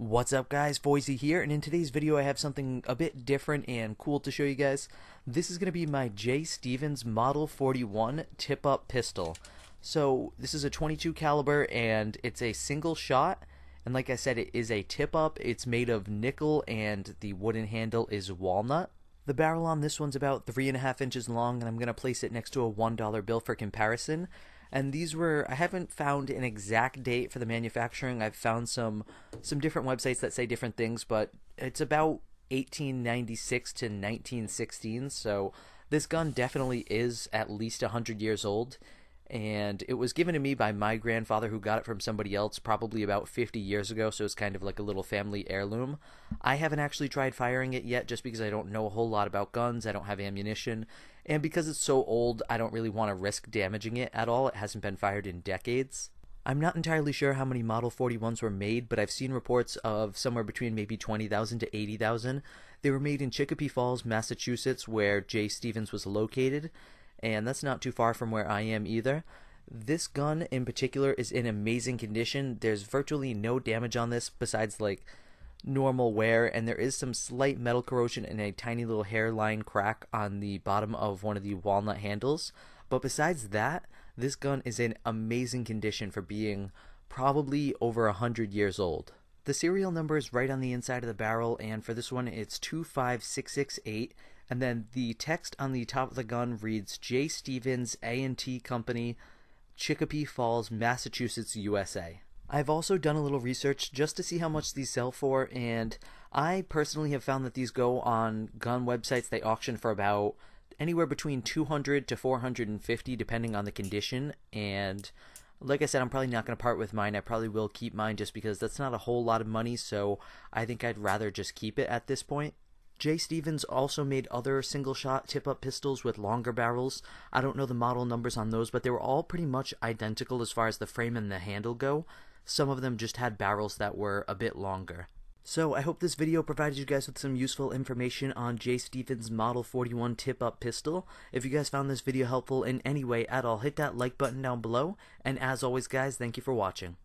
What's up guys, Voisey here, and in today's video I have something a bit different and cool to show you guys. This is going to be my J. Stevens Model 41 tip-up pistol. So this is a .22 caliber and it's a single shot, and like I said, it is a tip-up. It's made of nickel and the wooden handle is walnut. The barrel on this one's about 3.5 inches long, and I'm going to place it next to a $1 bill for comparison. And these were, I haven't found an exact date for the manufacturing. I've found some different websites that say different things, but it's about 1896 to 1916. So this gun definitely is at least 100 years old. And it was given to me by my grandfather, who got it from somebody else probably about 50 years ago, so it's kind of like a little family heirloom. I haven't actually tried firing it yet just because I don't know a whole lot about guns, I don't have ammunition, and because it's so old, I don't really want to risk damaging it at all. It hasn't been fired in decades. I'm not entirely sure how many Model 41s were made, but I've seen reports of somewhere between maybe 20,000 to 80,000. They were made in Chicopee Falls, Massachusetts, where J. Stevens was located. And that's not too far from where I am either. This gun in particular is in amazing condition. There's virtually no damage on this besides like normal wear, and there is some slight metal corrosion and a tiny little hairline crack on the bottom of one of the walnut handles. But besides that, this gun is in amazing condition for being probably over 100 years old. The serial number is right on the inside of the barrel, and for this one it's 25668. And then the text on the top of the gun reads J. Stevens A&T Company, Chicopee Falls, Massachusetts, USA. I've also done a little research just to see how much these sell for, and I personally have found that these go on gun websites. They auction for about anywhere between $200 to $450 depending on the condition, and like I said, I'm probably not going to part with mine. I probably will keep mine just because that's not a whole lot of money, so I think I'd rather just keep it at this point. J. Stevens also made other single-shot tip-up pistols with longer barrels. I don't know the model numbers on those, but they were all pretty much identical as far as the frame and the handle go. Some of them just had barrels that were a bit longer. So I hope this video provided you guys with some useful information on J. Stevens Model 41 tip-up pistol. If you guys found this video helpful in any way at all, hit that like button down below. And as always, guys, thank you for watching.